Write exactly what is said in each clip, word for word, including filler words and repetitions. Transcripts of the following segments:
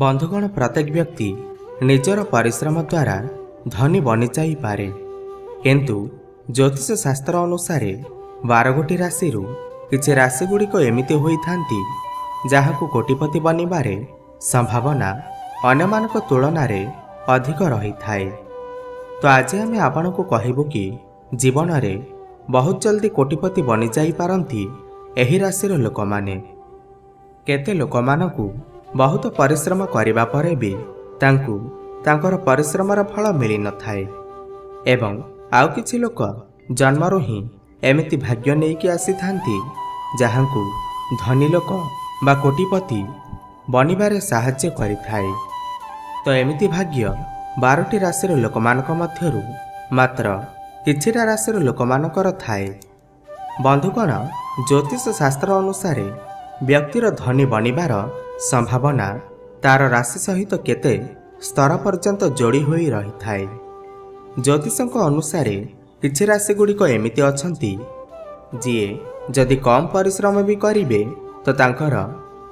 बंधुगण, प्रत्येक व्यक्ति निजर परिश्रम द्वारा धनी बनी जाइपे, किंतु ज्योतिष शास्त्र अनुसार बारगोटी राशि किसी राशिगुड़िक एमती होता जहाँ को कोटिपति बनवर संभावना अन्य तुलन अधिक रही थाए। तो आज आम आपण को कहबू कि जीवन में बहुत जल्दी कोटिपति बनी जाइपारती यही राशि लोक मैने। केते लोक मानकु बहुत परिश्रम करिबा परे भी तांकु तांकर परिश्रमर फल मिली न थाए एवं आउ किछि लोक जन्मरो ही एमिति भाग्य नहीं कि आसी थांती जहाँकु धनी लोक बा कोटिपति बनिबारे साहाय्य करि थाए। तो एमिति भाग्य बारोटी राशि लोक मानक मध्यरु मात्र किछिटा राशि लोक मानकर थाए। बंधुगण, ज्योतिष शास्त्र अनुसार व्यक्तिर धनी बनिबार संभावना तार राशि सहित केते स्तर पर्यंत जोड़ी होई रही थाए। ज्योतिषक अनुसार किछि राशिगुड़िक एमिति अछंती जिए जदि कम परिश्रम भी करिवे तो तांकर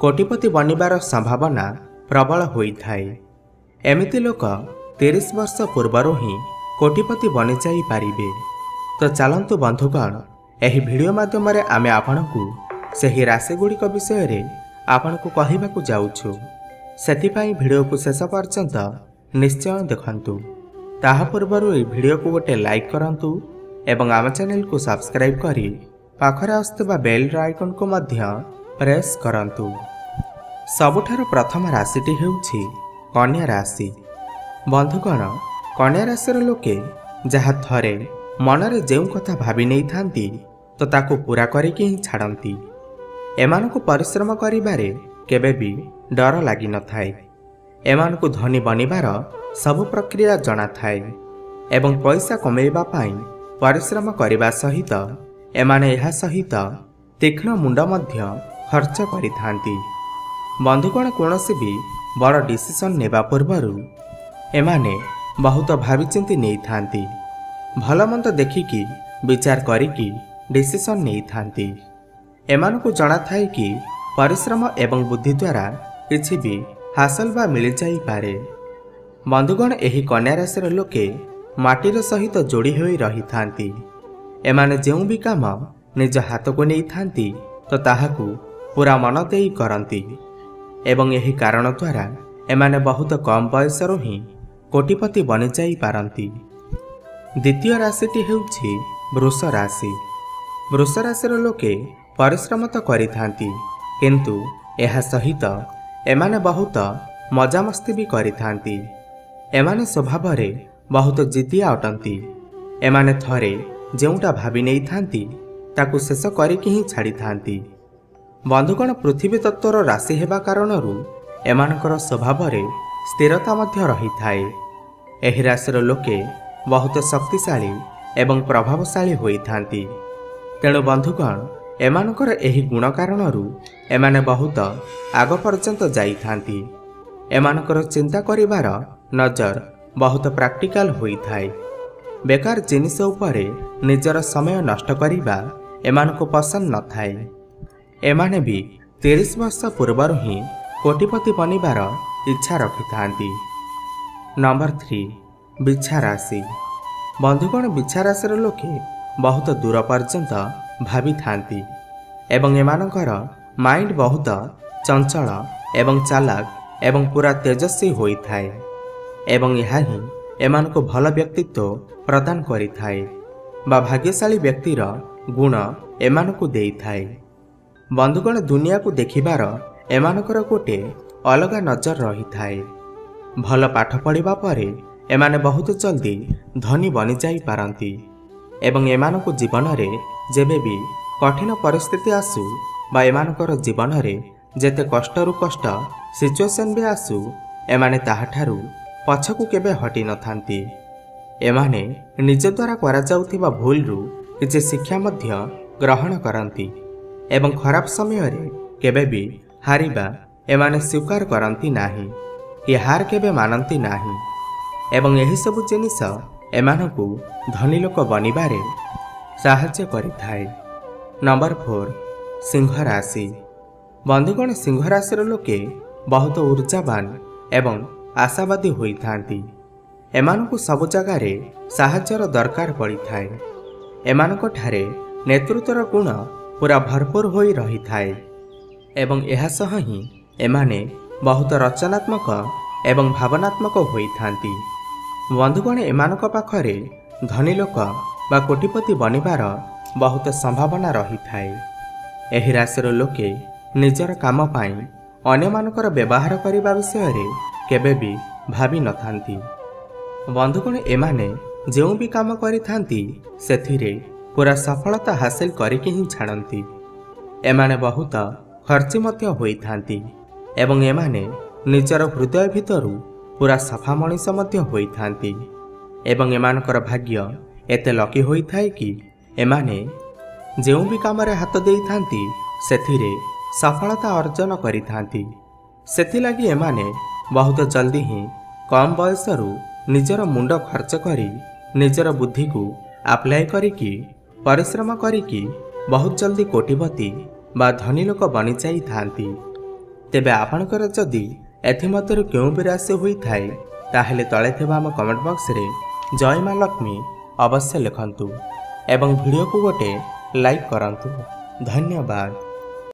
कोटिपति बनिबार संभावना प्रबल होई थाए। एमिति लोक तीस वर्ष पूर्वरु ही कोटिपति बनि जाई पारिबे। तो चलंतु बंधुगण, एही वीडियो माध्यम रे आमे आपनकु सेही राशिगुड़िक विषय रे आपन को कहिबाकु जाउछु। सेतिपाई वीडियो को शेष पर्यंत निश्चय देखंतु। ताहा पूर्वरु ए वीडियो को गोटे लाइक करंतु एवं आम चैनल को सब्सक्राइब करी पाखरे आस्तबा बेल आइकन को मध्य प्रेस करंतु। सबुठार प्रथम राशिटी हेउछि कन्या राशि। बंधुगण, कन्या राशि लोके जहा थरे मनरे जेउ कथा भाबी नै थांती तो ताको पूरा करिके ही छाड़ती। एमानकु परिश्रम करिबारे केबे भी डर लागी न थाए। एमानकु धनी बनिबार सब प्रक्रिया जना थाए एवं पैसा कमेइबा पाई परिश्रम करिबा सहित एमाने एहा सहित तीक्ष्ण मुंड मध्य खर्च करि थांती। बंधुगण, कोनोसी भी बड़ डिसिजन नेबा पूर्वरु एमाने बहुत भाबी चिंती नै थांती। भलमंद देखिकी विचार करिकी डिसिजन नै थांती। एमानकु जाना थाए कि परिश्रम एवं बुद्धि द्वारा किसी भी हासिल बा मिल जाई पारे। बंधुगण, एही कन्या राशि लोके माटीर सहित जोड़ी होई रही थांती। एमाने जेउ भी काम निज हाथ को नहीं थांती तो ताहाकु पूरा मन देई करंती एवं एही कारण द्वारा एमाने बहुत कम बयसरो ही कोटिपति बनि जाई पारंती। द्वितीय राशिटी हेउछि वृष राशि। वृष राशि लोके परिश्रम तो करि थांती किंतु एहा सहित एमाने बहुत मजामस्ती भी करि थांती। एमाने स्वभाव रे बहुत जिदिया अटंती। एमाने थरे जेउटा भाबी नै थांती ताकु शेष करिके ही छाड़ी थांती। बंधुगण, पृथ्वी तत्वर राशि हेबा कारणरु एमानकर स्वभाव रे स्थिरता मध्य रही थाए। एही राशिर लोके बहुत शक्तिशाली एवं प्रभावशाली होई थांती। तेणु बंधुगण, एमानकर एही गुण कारणरू एमाने बहुत आग पर्यंत जाई थांती। एमानकर चिंता करिबार नजर बहुत प्रैक्टिकल होई थाए। बेकार जिनिस उपरे निजर समय नष्ट करिबा एमानको पसंद न थाए। एमाने भी तीस वर्ष पूर्वरु ही कोटिपति बनिबार इच्छा रखि थांती। नंबर थ्री बिछा राशि। बंधुगण, बिछा राशिर लोके बहुत दूर पर्यंत भावी थांती एवं एमानकर माइंड बहुत चंचल एवं चालाक एवं पूरा तेजस्वी होई थाए एवं यह ही एमानको भल व्यक्तित्व प्रदान करि थाए बा भाग्यशाली व्यक्तिर गुण एमानको देई थाए। बंधुगण, दुनिया को देखिबार एमानकर गोटे अलगा नजर रही थाए। भल पाठ पढ़िबा परे एमाने बहुत जल्दी धनी बनि जाई पारंती एवं एमानको जीवन में जेबे भी कठिन परिस्थिति आसू बा एमानकर जीवन में जेते कष्टरु कष्ट सिचुएशन भी आसू एमाने ताहाठारु पछकु केबे हटी न थांती। एमाने निज द्वारा करा जाउथिबा भूलरु किछि शिक्षा मध्य ग्रहण करंती एवं खराब समय रे केबे भी हारिबा एमाने स्वीकार करंती नाही कि हार केबे मानंती नाही एवं एही सब जिनिस एमानकु धनी लोक बनिबारे साहाय्य करि थाए। नंबर फोर सिंह राशि। बंधुगण, सिंह राशि लोके बहुत ऊर्जावान एवं आशावादी होइथांती। एमानकु सब जगार साहाय्यर दरकार पड़ी थाए। एमानक ठारे नेतृत्वर गुण पूरा भरपूर होई रही थाए एवं एहा सह ही एमाने बहुत रचनात्मक एवं भावनात्मक होइथांती। बंधुगण एमानक पाखरे धनी लोक बा कोटिपति बनिबार बहुत संभावना रही थाए। एही राशि लोके निजर काम पाई अन्य मानकर व्यवहार करने विषय केबे भी भावी न थांती। बंधुगण एमाने जो भी काम करी सेथिरे पूरा सफलता हासिल करके ही छाड़ती। एमाने बहुत खर्ची मध्य होइथांती एवं एमाने निजर हृदय भितरु पूरा सफा मनीष मध्य होइथांती एवं एमानकर भाग्य एते लकी होइथाए कि एमाने जो भी काम हाथ देइथांती सेथिरे सफलता अर्जन करिथांती। सेथिलागी एमाने बहुत जल्दी ही कम बयसरु निजर मुंड खर्च करी निजर बुद्धि को आप्लाय करिकी परिश्रम करिकी बहुत जल्दी कोटिपति बा धनी लोक बनी जाई थांती। तेबे आपणकर जदि एथिमतरु केउ विराशे होई थाए ताहेले तळे थेबा हम कमेंट बॉक्स रे जय मां लक्ष्मी अवश्य लिखंतु एवं वीडियो को गोटे लाइक करंतु। धन्यवाद।